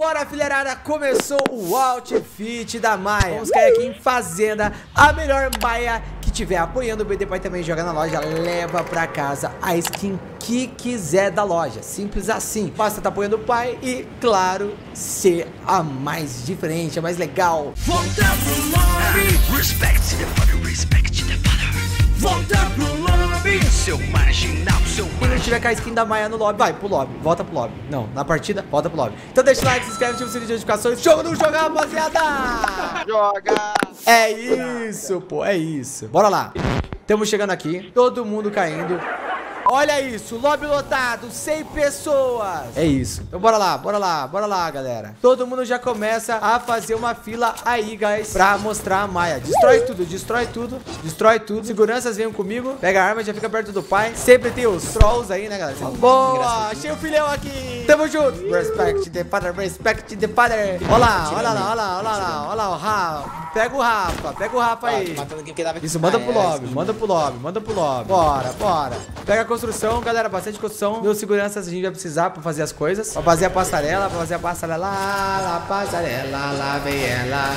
Bora, fileirada, começou o outfit da Maya. Vamos cair aqui em Fazenda, a melhor Maya que tiver apoiando o BD Pai também joga na loja, leva pra casa a skin que quiser da loja, simples assim. Basta tá apoiando o pai e, claro, ser a mais diferente, a mais legal. Volta pro lobby, seu marginal, seu marginal. Quando tiver com a skin da Maya no lobby, vai pro lobby, volta pro lobby. Não, na partida, volta pro lobby. Então deixa o like, se inscreve, ativa o sininho de notificações. Jogo não jogar, rapaziada! Joga! É isso, pô, é isso. Bora lá. Estamos chegando aqui, todo mundo caindo. Olha isso, lobby lotado, 100 pessoas. É isso. Então bora lá, bora lá, bora lá, galera. Todo mundo já começa a fazer uma fila aí, guys, pra mostrar a Maya. Destrói tudo, destrói tudo, destrói tudo. Seguranças, venham comigo. Pega a arma, já fica perto do pai. Sempre tem os trolls aí, né, galera? Boa, achei o filhão aqui. Tamo junto. Respect the father, respect the father. Olha lá, olha lá, olha lá, olha lá, olha lá, o Rafa. Pega o Rafa aí. Isso, manda pro lobby, manda pro lobby, manda pro lobby. Bora, bora. Pega a construção, galera, bastante construção. Meus seguranças a gente vai precisar pra fazer as coisas. Pra fazer a passarela, lá, passarela, lá vem ela.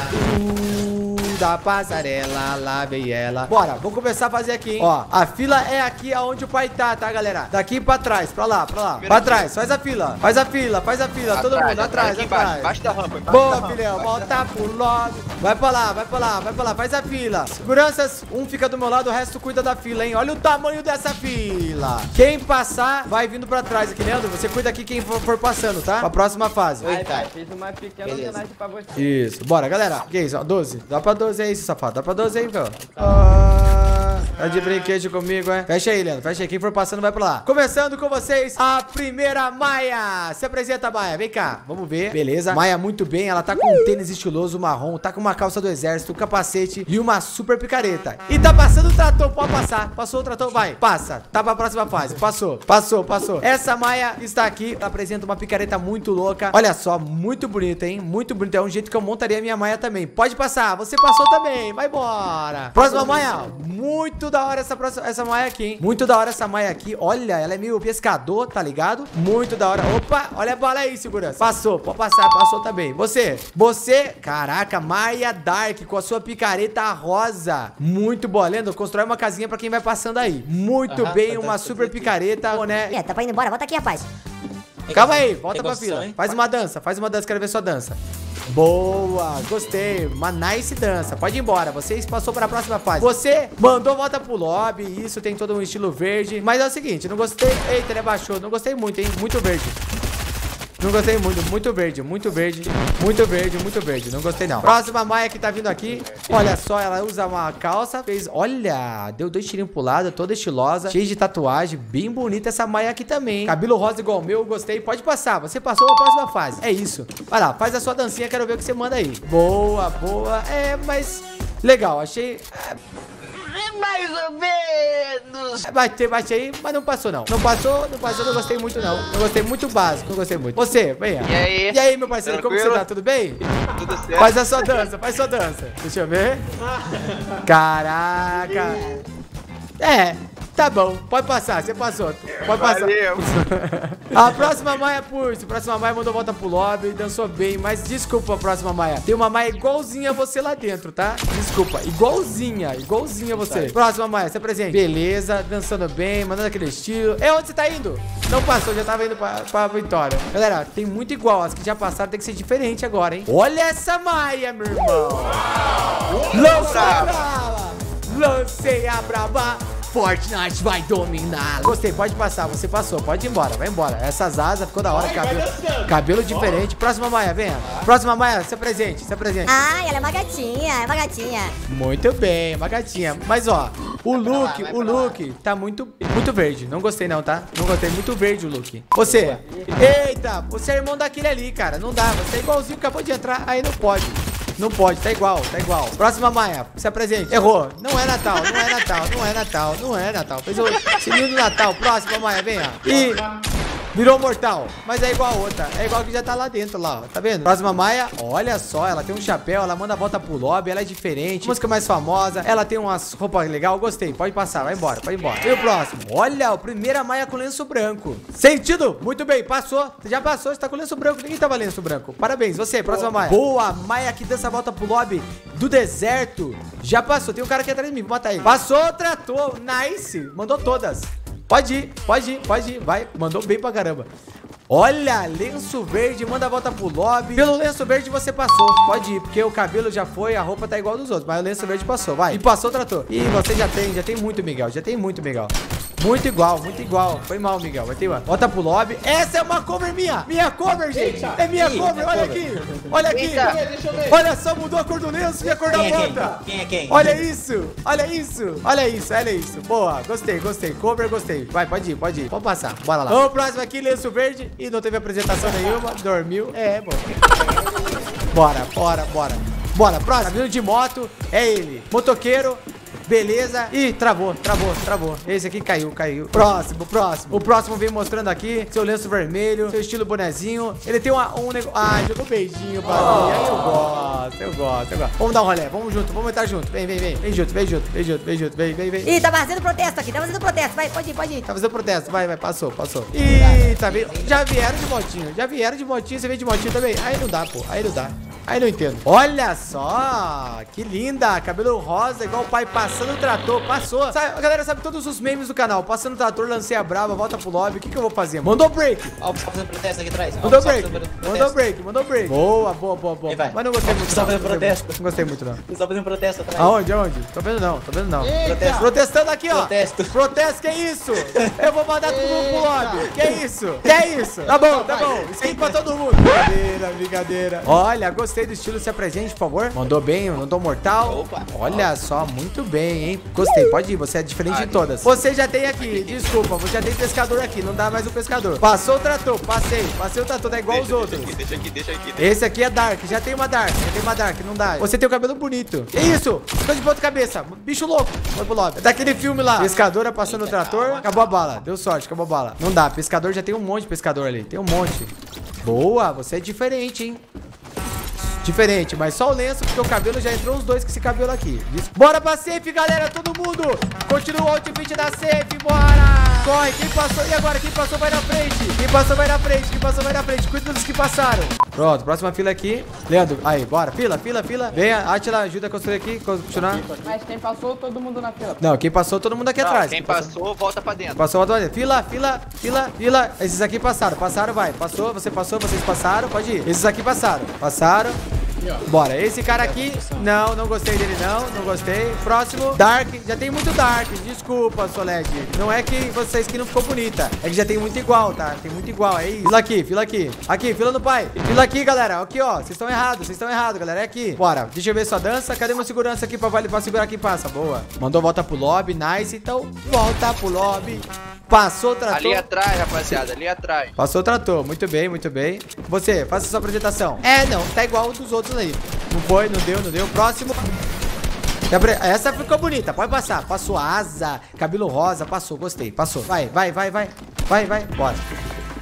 Da passarela, lá vem ela. Bora, vamos começar a fazer aqui, hein? Ó, a fila é aqui aonde o pai tá, tá, galera? Daqui pra trás, pra lá, pra lá. Pra trás, faz a fila, faz a fila, faz a fila. Todo mundo atrás, atrás. Embaixo da rampa, boa, filhão, volta pro lobby. Vai pra lá, vai pra lá, vai pra lá, faz a fila. Seguranças, um fica do meu lado, o resto cuida da fila, hein? Olha o tamanho dessa fila. Quem passar, vai vindo pra trás aqui, Leandro. Você cuida aqui quem for passando, tá? Pra próxima fase. Eita, fiz uma pequena homenagem pra você. Isso, bora, galera. Que isso, ó, 12. Dá pra 12 aí, seu safado. Dá pra 12 aí, velho. Tá de brinquedo comigo, é? Fecha aí, Leandro. Fecha aí. Quem for passando, vai pra lá. Começando com vocês, a primeira Maya. Se apresenta, Maya. Vem cá. Vamos ver. Beleza. Maya, muito bem. Ela tá com um tênis estiloso marrom. Tá com uma calça do exército, um capacete e uma super picareta. E tá passando o trator. Pode passar. Passou o trator. Vai. Passa. Tá pra próxima fase. Passou. Passou, passou. Essa Maya está aqui. Ela apresenta uma picareta muito louca. Olha só. Muito bonita, hein? Muito bonita. É um jeito que eu montaria a minha Maya também. Pode passar. Você passou também. Vai embora. Próxima Maya. Muito da hora essa Maya aqui, hein? Muito da hora essa Maya aqui. Olha, ela é meio pescador, tá ligado? Muito da hora. Opa, olha a bala aí, segurança. Passou, pode passar, passou também. Você. Caraca, Maya Dark com a sua picareta rosa. Muito boa, Leandro. Constrói uma casinha pra quem vai passando aí. Muito bem, uma super picareta, né? É, tá pra ir embora. Volta aqui, rapaz. Calma aí, volta pra fila. Faz uma dança, quero ver sua dança. Boa, gostei. Uma nice dança. Pode ir embora. Vocês passou para a próxima fase. Você mandou volta pro lobby. Isso tem todo um estilo verde. Mas é o seguinte, não gostei. Eita, ele abaixou. Não gostei muito, hein? Muito verde. Não gostei muito, muito verde, muito verde, muito verde, muito verde. Não gostei não. Próxima Maya que tá vindo aqui. Olha só, ela usa uma calça, fez, olha, deu 2 tirinhos pro lado, toda estilosa, cheia de tatuagem, bem bonita essa Maya aqui também, hein? Cabelo rosa igual o meu, gostei. Pode passar, você passou a próxima fase. É isso. Vai lá, faz a sua dancinha, quero ver o que você manda aí. Boa, boa. É, mas legal, achei mais ou menos. Batei, bate aí, mas não passou não. Não passou, não passou, não gostei muito não. Eu gostei muito básico, não gostei muito. Você, venha. E aí, meu parceiro, tranquilo? Como você tá? Tudo bem? Tudo certo. Faz a sua dança, faz sua dança. Deixa eu ver. Caraca. É, tá bom. Pode passar, você passou. Pode passar. Valeu. A próxima Maya, a próxima Maya mandou volta pro lobby, dançou bem, mas desculpa, a próxima Maya. Tem uma Maya igualzinha a você lá dentro, tá? Desculpa, igualzinha, igualzinha a você. Próxima Maya, se apresente. Beleza, dançando bem, mandando aquele estilo. É, onde você tá indo? Não passou, já tava indo pra vitória. Galera, tem muito igual, as que já passaram tem que ser diferente agora, hein? Olha essa Maya, meu irmão. Lança a brava, lancei a brava. Fortnite vai dominar. Gostei, pode passar, você passou, pode ir embora, vai embora. Essas asas ficou da hora, cabelo diferente. Próxima Maya, venha. Próxima Maya, se apresente, se apresente. Ah, ela é uma gatinha, é uma gatinha. Muito bem, uma gatinha. Mas ó, o look tá muito verde. Não gostei não, tá? Não gostei, muito verde o look. Você, eita, você é irmão daquele ali, cara. Não dá, você é igualzinho, acabou de entrar, aí não pode. Não pode, tá igual, tá igual. Próxima Maya, se apresente. Errou. Não é Natal, não é Natal, não é Natal, não é Natal. Fez o sininho do Natal. Próxima Maya, venha. E Virou mortal. Mas é igual a outra. É igual a que já tá lá dentro, lá, ó. Tá vendo? Próxima Maya. Olha só, ela tem um chapéu. Ela manda a volta pro lobby. Ela é diferente. Música mais famosa. Ela tem umas roupas legais. Gostei. Pode passar. Vai embora. Pode ir embora. E o próximo? Olha, a primeira Maya com lenço branco. Sentido? Muito bem. Passou. Você já passou. Você tá com lenço branco. Ninguém tava lenço branco. Parabéns. Você. Próxima Maya. Boa. Maya que dança a volta pro lobby do deserto. Já passou. Tem um cara aqui atrás de mim. Vou matar ele. Passou. Tratou. Nice. Mandou todas. Pode ir, pode ir, pode ir. Vai, mandou bem pra caramba. Olha, lenço verde, manda a volta pro lobby. Pelo lenço verde você passou. Pode ir, porque o cabelo já foi, a roupa tá igual dos outros. Mas o lenço verde passou, vai. E passou, tratou. E você já tem muito, Miguel. Já tem muito, Miguel. Muito igual, muito igual. Foi mal, Miguel. Vai ter uma. Volta pro lobby. Essa é uma cover minha. Minha cover, gente. É minha cover. Olha aqui. Olha aqui. Deixa eu ver. Olha só, mudou a cor do lenço e a cor da bota. Quem é quem? Olha isso. Olha isso. Olha isso. Olha isso. Boa. Gostei, gostei. Cover, gostei. Vai, pode ir, pode ir. Vamos passar. Bora lá. O próximo aqui, lenço verde. E não teve apresentação nenhuma. Dormiu. É, bom. Bora, bora, bora. Bora. Próximo. Vindo de moto. É ele. Motoqueiro. Beleza. Ih, travou, travou, travou. Esse aqui caiu, caiu. Próximo, próximo. O próximo vem mostrando aqui seu lenço vermelho, seu estilo bonezinho. Ele tem um negócio... Ai, jogou beijinho pra mim. Aí eu gosto, eu gosto, eu gosto. Vamos dar um rolê, vamos junto, vamos entrar junto. Vem, vem, vem. Vem junto, vem junto, vem junto, vem junto, vem, vem, vem. Ih, tá fazendo protesto aqui, tá fazendo protesto. Vai, pode ir, pode ir. Tá fazendo protesto, vai, vai. Passou, passou. Ih, tá vendo? Já vieram de motinho, já vieram de motinho. Você veio de motinho também? Aí não dá, pô, aí não dá. Aí não entendo. Olha só, que linda. Cabelo rosa, igual o pai passando o trator. Passou. Sabe, a galera sabe todos os memes do canal. Passando o trator, lancei a brava, volta pro lobby. O que eu vou fazer? Mandou break. Ó, o pessoal fazendo protesto aqui atrás. Mandou break. Mandou break, mandou break. Boa, boa, boa, boa. Mas não gostei muito. Só fazendo protesto. Não gostei muito, não. Só fazendo protesto atrás. Aonde, aonde? Tô vendo não, tô vendo não. Protesto. Protestando aqui, ó. Protesto. Protesto, que é isso? Eu vou mandar todo mundo pro lobby. Que é isso? Que é isso? Tá bom, tá bom. Skin pra todo mundo. Brincadeira, brincadeira. Olha, gostei. Gostei do estilo, se apresente, por favor. Mandou bem, mandou mortal. Opa. Olha só, muito bem, hein? Gostei, pode ir, você é diferente de todas. Você já tem aqui, desculpa, você já tem pescador aqui, não dá mais o pescador. Passou o trator, passei, passei o trator, é igual os outros. Deixa aqui, deixa aqui. Esse aqui é dark, já tem uma dark, já tem uma dark, não dá. Você tem o cabelo bonito. Que isso? Ficou de ponta cabeça, bicho louco. É daquele filme lá, pescadora passou no trator, acabou a bala, deu sorte, acabou a bala. Não dá, pescador já tem um monte de pescador ali, tem um monte. Boa, você é diferente, hein? Diferente, mas só o lenço, porque o cabelo já entrou os dois com esse cabelo aqui. Isso. Bora pra safe, galera, todo mundo. Continua o outfit da safe, bora. Corre, quem passou, e agora? Quem passou vai na frente. Quem passou vai na frente, quem passou vai na frente. Cuida dos que passaram. Pronto, próxima fila aqui. Leandro, aí, bora, fila, fila, fila. Vem, Atila, ajuda a construir aqui, continuar. Mas quem passou, todo mundo na fila. Não, quem passou, todo mundo aqui não, atrás. Quem passou, volta pra dentro. Passou, volta pra dentro. Fila, fila, fila, fila. Esses aqui passaram, passaram, vai. Passou, você passou, vocês passaram, pode ir. Esses aqui passaram, passaram. Bora, esse cara aqui, não, não gostei dele não, não gostei. Próximo, Dark, já tem muito Dark, desculpa, Soled. Não é que vocês que não ficou bonita, é que já tem muito igual, tá? Tem muito igual, é isso. Fila aqui, fila aqui. Aqui, fila no pai. Fila aqui, galera, aqui, ó, vocês estão errados, galera, é aqui. Bora, deixa eu ver sua dança, cadê meu segurança aqui pra segurar quem passa? Boa. Mandou volta pro lobby, nice, então volta pro lobby. Passou o trator. Ali atrás, rapaziada, ali atrás. Passou o trator, muito bem, muito bem. Você, faça sua apresentação. É, não, tá igual dos outros aí. Não foi, não deu, não deu. Próximo. Essa ficou bonita, pode passar. Passou asa, cabelo rosa, passou, gostei, passou. Vai, vai, vai, vai, vai, vai, bora.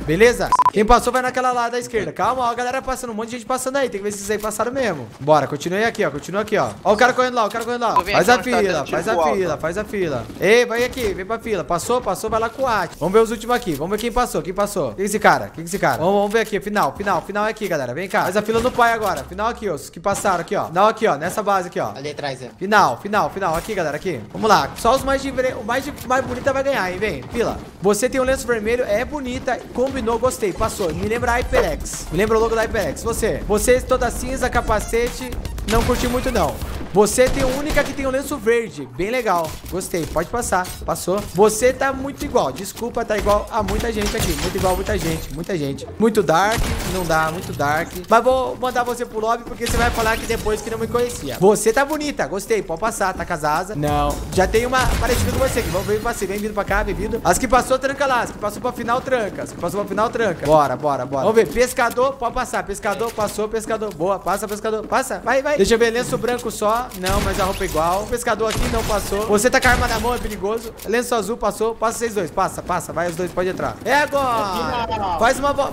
Beleza? Quem passou vai naquela lá da esquerda. Calma, ó, a galera passando, um monte de gente passando aí. Tem que ver se vocês aí passaram mesmo. Bora, continue aqui, ó, continua aqui, ó. Ó o cara correndo lá, o cara correndo lá. Faz a fila, faz a fila, faz a fila. Ei, vai aqui, vem pra fila. Passou, passou, vai lá com o At. Vamos ver os últimos aqui, vamos ver quem passou, quem passou. Quem é esse cara? Quem é esse cara? Vamos ver aqui, final, final, final é aqui, galera. Vem cá, faz a fila no pai agora. Final aqui, ó, os que passaram aqui, ó. Final aqui, ó, nessa base aqui, ó. Ali atrás, é. Final, final, final, aqui, galera, aqui. Vamos lá, só os mais bonita vai ganhar, hein, vem. Fila. Você tem um lenço vermelho, é bonita, combinou, gostei, passou. Me lembra a HyperX. Me lembra o logo da HyperX. Você. Você toda cinza, capacete, não curti muito não. Você tem a única que tem um lenço verde. Bem legal. Gostei. Pode passar. Passou. Você tá muito igual. Desculpa, tá igual a muita gente aqui. Muito igual a muita gente. Muita gente. Muito dark. Não dá. Muito dark. Mas vou mandar você pro lobby porque você vai falar que depois que não me conhecia. Você tá bonita. Gostei. Pode passar. Tá com as asas. Não. Já tem uma parecida com você aqui. Vamos ver pra você. Bem-vindo pra cá. Bem-vindo. As que passou, tranca lá. As que passou pra final, tranca. As que passou pra final, tranca. Bora, bora, bora. Vamos ver. Pescador. Pode passar. Pescador. Passou. Pescador. Boa. Passa, pescador. Passa. Vai, vai. Deixa eu ver. Lenço branco só. ó. Não, mas a roupa é igual. O pescador aqui não passou. Você tá com a arma na mão, é perigoso. Lenço azul passou. Passa vocês dois. Passa, passa. Vai, os dois podem entrar. É agora.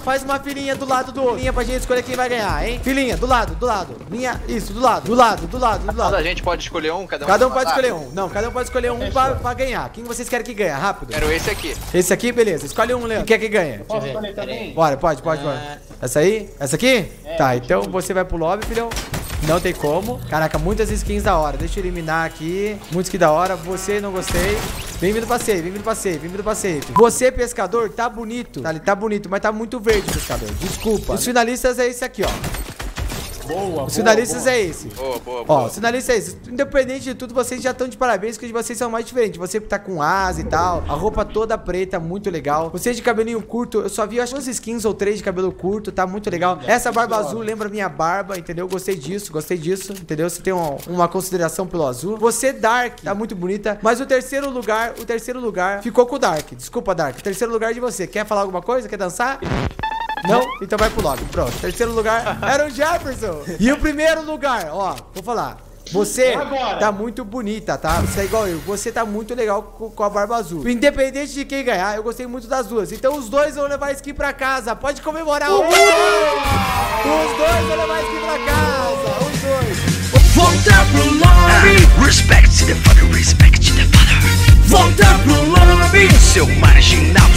Faz uma filinha do lado do outro. Filinha pra gente escolher quem vai ganhar, hein? Filinha, do lado, do lado. Linha, isso, do lado, do lado, do lado, do lado. A gente pode escolher um, cada um pode escolher um. Não, cada um pode escolher um pra ganhar. Quem vocês querem que ganhe? Rápido. Quero esse aqui. Esse aqui, beleza. Escolhe um, Leandro. Quem quer que ganhe? Posso escolher também? Bora, pode. Essa aí? Essa aqui? É, tá, então você vai pro lobby, filhão. Não tem como. Caraca, muitas skins da hora. Deixa eu eliminar aqui. Muitos que da hora. Você, não gostei. Bem-vindo pra safe, bem-vindo pra safe, bem-vindo pra safe. Você, pescador, tá bonito. Tá bonito, mas tá muito verde, pescador. Desculpa. Os finalistas é esse aqui, ó. Boa, os finalistas é esse. Boa. Ó, os finalistas é esse. Independente de tudo, vocês já estão de parabéns, porque vocês são mais diferentes. Você tá com asa e tal, a roupa toda preta, muito legal. Vocês de cabelinho curto, eu só vi acho que 2 skins ou 3 de cabelo curto, tá muito legal. Essa barba azul lembra minha barba, entendeu? Gostei disso, entendeu? Você tem uma consideração pelo azul. Você, Dark, tá muito bonita, mas o terceiro lugar ficou com o Dark. Desculpa, Dark. Terceiro lugar de você. Quer falar alguma coisa? Quer dançar? Não? Então vai pro lobby. Pronto. Terceiro lugar era o Jefferson. E o primeiro lugar, ó, vou falar. Você tá muito bonita, tá? Você é igual eu. Você tá muito legal com a barba azul. Independente de quem ganhar, eu gostei muito das duas. Então os dois vão levar skin pra casa. Pode comemorar. Os dois vão levar skin pra casa. Os dois. Volta pro lobby. Respect to the father. Respect to the father. Volta pro lobby. Seu marginal.